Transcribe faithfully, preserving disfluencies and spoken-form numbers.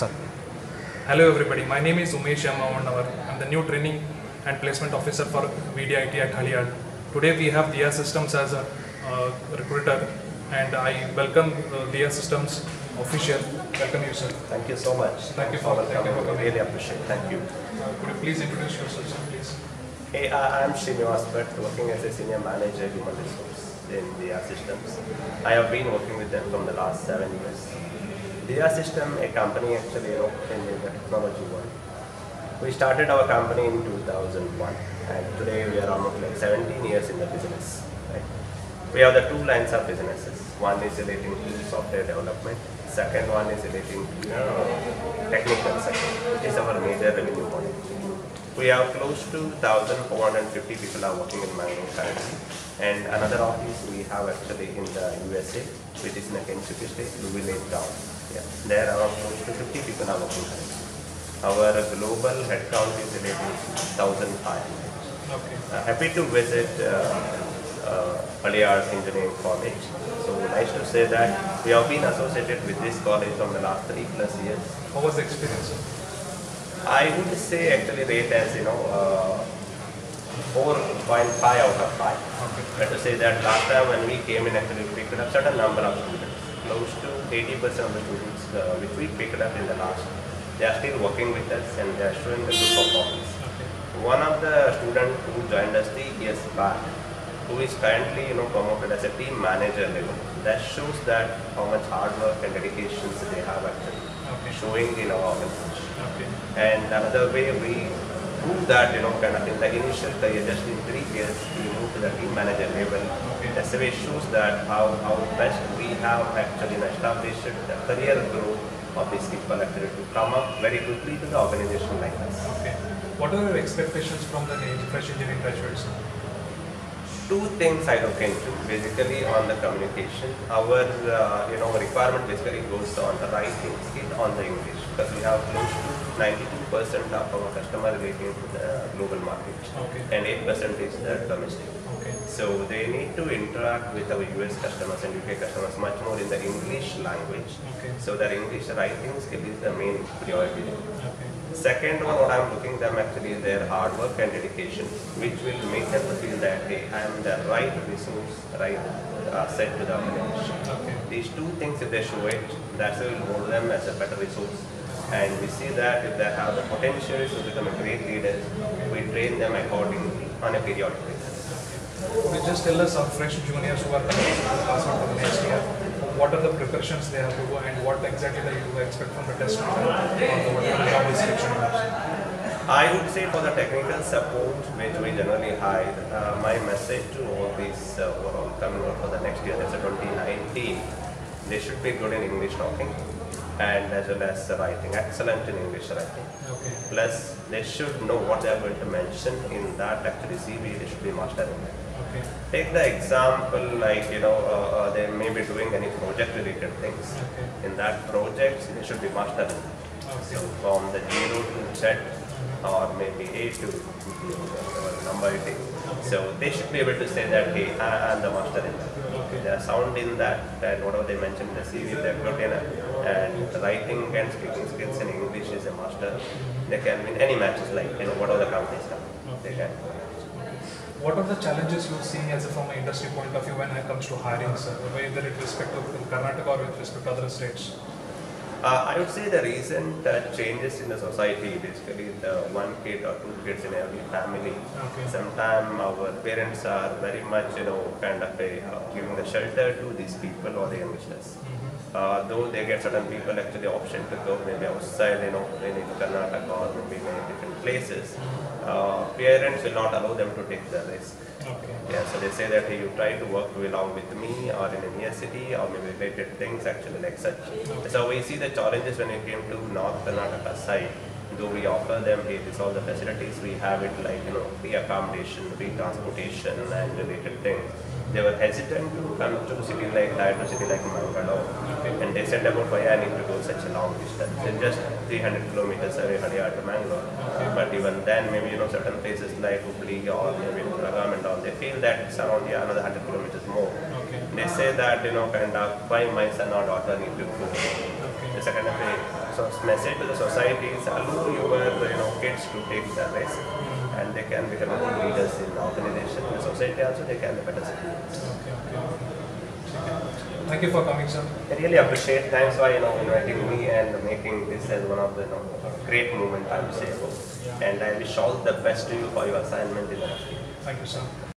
sir. Hello everybody, my name is Umesh M Avvannavar. I am the new training and placement officer for V D I T at Haliyal. Today we have D I A Systems as a uh, recruiter, and I welcome uh, D I A Systems official. Welcome you, sir. Thank you so much. Thank you for coming. I really appreciate it. Thank you. Uh, could you please introduce yourself, sir, please? Hey, I am Srinivas Bhat, working as a senior manager human resource in D I A Systems. I have been working with them from the last seven years. D I A Systems, a company actually in the technology world. We started our company in two thousand one, and today we are almost like seventeen years in the business. Right? We have the two lines of businesses. One is relating to software development. Second one is relating to uh, technical sector, which is our major revenue model. We have close to one thousand four hundred fifty people are working in Mangaluru currently, and another office we have actually in the U S A, which is in the Kentucky state, Louisville town. Yeah. There are close to fifty people are working currently. Our global headcount is related to one thousand five hundred. Okay. Uh, happy to visit Paliyar's uh, uh, engineering college. So nice to say that we have been associated with this college from the last three plus years. How was the experience? I would say actually rate as, you know, uh, four point five out of five. Okay. Let us say that last time when we came in, actually we picked up certain number of students. Close to eighty percent of the students uh, which we picked up in the last, they are still working with us and they are showing the good performance. Okay. One of the students who joined us three years back, who is currently, you know, promoted as a team manager level, that shows that how much hard work and dedications they have actually. Okay. Showing in our organization. Okay. And another way we do that, you know, kind of in the initial career, just in three years, we move to the team manager level. Okay. That's the way it shows that how, how best we have actually established the career growth of these people actually to come up very quickly to the organization like us. Okay. What are your expectations from the fresh engineering graduates? Two things I look into, basically on the communication. Our uh, you know requirement basically goes on the writing skill, on the English, because we have close to ninety-two percent of our customer relating to the global market. Okay. And eight percent is the domestic. Okay. So they need to interact with our U S customers and U K customers much more in the English language. Okay. So their English writing skill is the main priority. Okay. Second one, what I'm looking at them actually is their hard work and dedication, which will make them feel that, hey, I am the right resource, right uh, set to the organization. Okay. These two things, if they show it, that will mold them as a better resource. And we see that if they have the potential to become a great leader, we train them accordingly on a periodic basis. Could you just tell us some fresh juniors who are coming to pass on to the next year? What are the preparations they have to do, and what exactly do you expect from the test or the job description? I would say for the technical support which we generally hire, uh, my message to all these uh, overall coming out for the next year, that's twenty nineteen, they should be good in English talking and as well as writing, excellent in English writing. Okay. Plus they should know what they are going to mention in that actually C V, they should be mastering it. Okay. Take the example like, you know, uh, uh, they may be doing any project related things. Okay. In that project, they should be mastered. Okay. So from the zero to Z, or maybe A to whatever number it is. Okay. So they should be able to say that, hey, I am the master in that. Okay. They are sound in that, and whatever they mentioned in the C V, they are good in it. And writing and speaking skills in English is a master. They can win any matches, like, you know, whatever the companies have. Okay. They can. What are the challenges you're seeing as a, from an industry point of view when it comes to hiring, sir, whether with respect to Karnataka or with respect to other states? Uh, I would say the recent uh, changes in the society, basically the one kid or two kids in every family. Okay. Sometimes our parents are very much, you know, kind of a, uh, giving the shelter to these people or the youngsters. Mm-hmm. uh, though they get certain people actually option to go maybe outside, you know, maybe in Karnataka or maybe many different places. Uh, parents will not allow them to take the risk. Okay. Yeah, so they say that, hey, you try to work along with me or in a near city or maybe related things actually like such. Okay. So we see the challenges when it came to North Karnataka side, though we offer them, hey, this all the facilities we have it like, you know, free accommodation, free transportation and related things. They were hesitant to come to a city like that, to a city like Mangalore. Okay. And they said about why I need to go such a long distance. It's just three hundred kilometers away to Mangalore. Okay. But even then, maybe, you know, certain places like Hubli or maybe Nagam and all, they feel that it's around yeah, another one hundred kilometers more. Okay. They say that, you know, kind of, why my son or daughter need to go? Okay. It's a kind of a message to the society is allow your you know, kids to take the risk, and they can become leaders in the organization, in the society also they can be better citizens. Okay, okay. Thank you for coming, sir. I really appreciate. Thanks for you know inviting me and making this as one of the you know, great movement I would say. And I wish all the best to you for your assignment in the field. Thank you, sir.